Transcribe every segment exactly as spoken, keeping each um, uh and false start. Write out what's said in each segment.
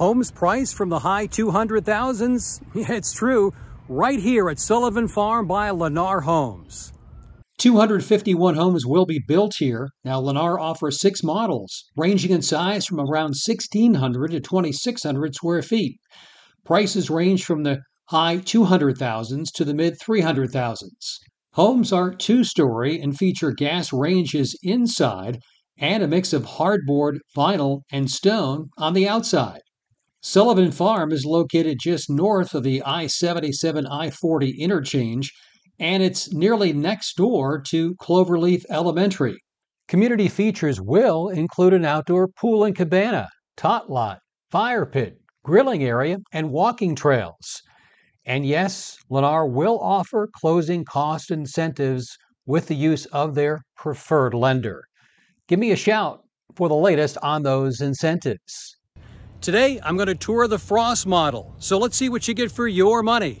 Homes priced from the high two hundred thousands, it's true, right here at Sullivan Farm by Lennar Homes. two hundred fifty-one homes will be built here. Now, Lennar offers six models, ranging in size from around sixteen hundred to twenty-six hundred square feet. Prices range from the high two hundred thousands to the mid three hundred thousands. Homes are two-story and feature gas ranges inside and a mix of hardboard, vinyl, and stone on the outside. Sullivan Farm is located just north of the I seventy-seven I forty interchange, and it's nearly next door to Cloverleaf Elementary. Community features will include an outdoor pool and cabana, tot lot, fire pit, grilling area, and walking trails. And yes, Lennar will offer closing cost incentives with the use of their preferred lender. Give me a shout for the latest on those incentives. Today, I'm going to tour the Frost model, so let's see what you get for your money.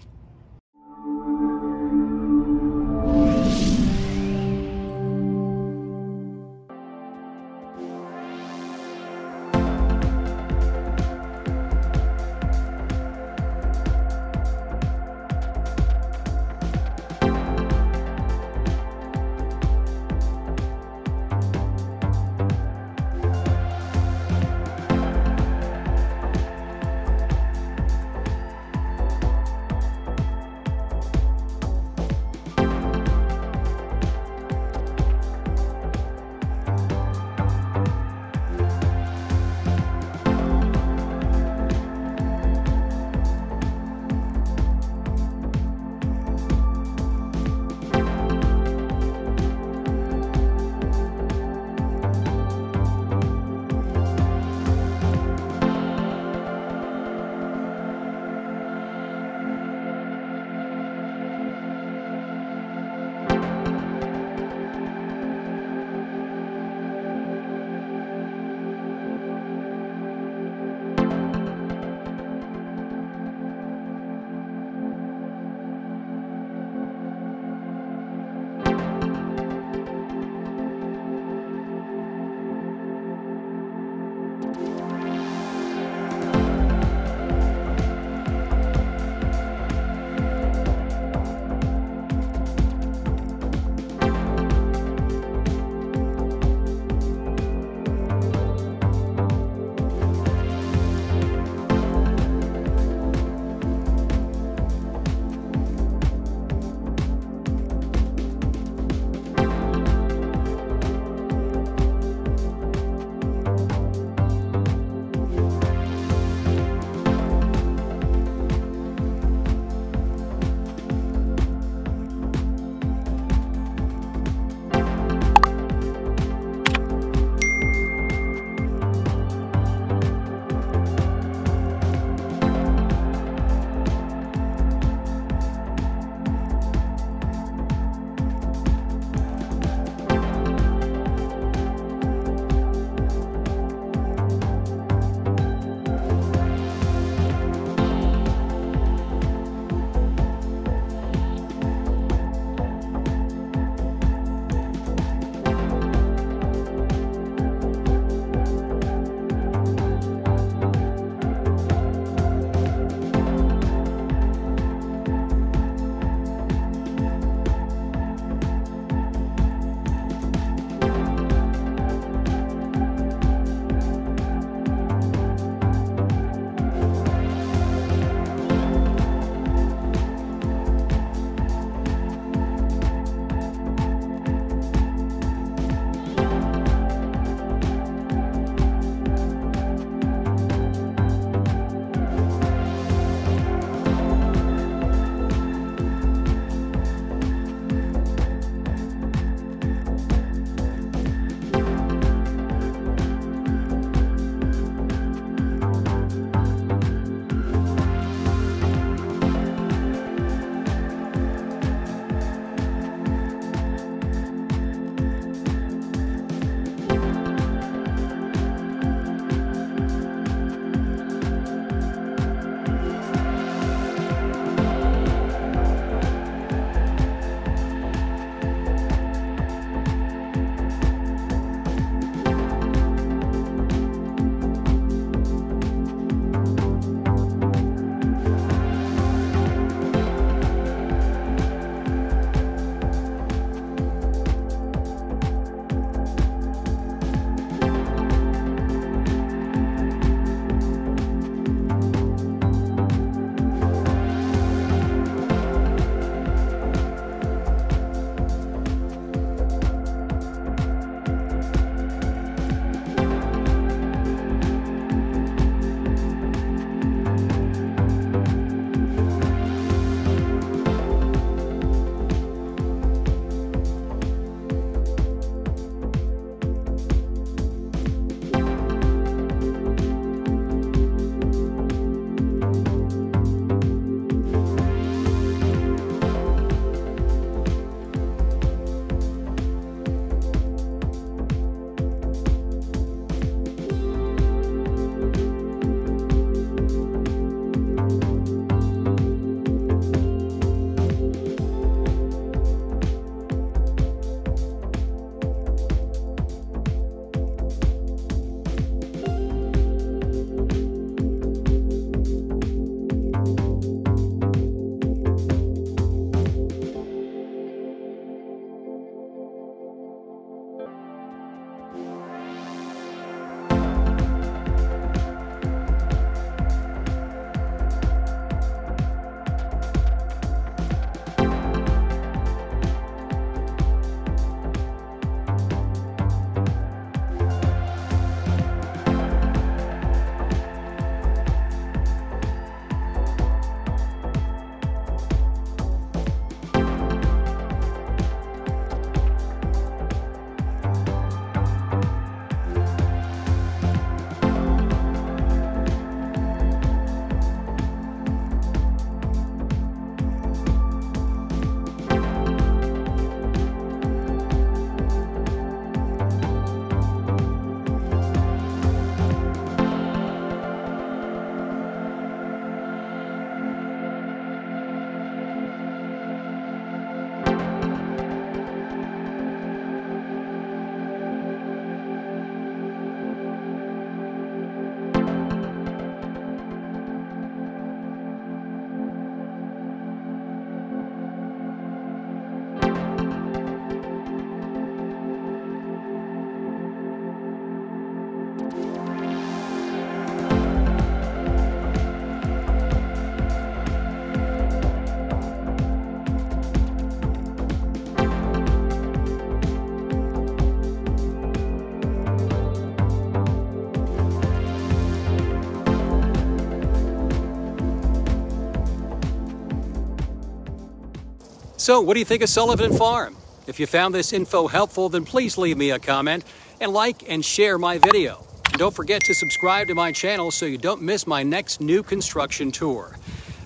So what do you think of Sullivan Farm? If you found this info helpful, then please leave me a comment and like and share my video. And don't forget to subscribe to my channel so you don't miss my next new construction tour.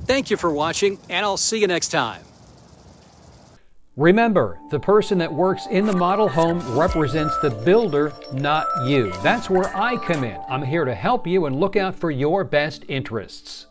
Thank you for watching, and I'll see you next time. Remember, the person that works in the model home represents the builder, not you. That's where I come in. I'm here to help you and look out for your best interests.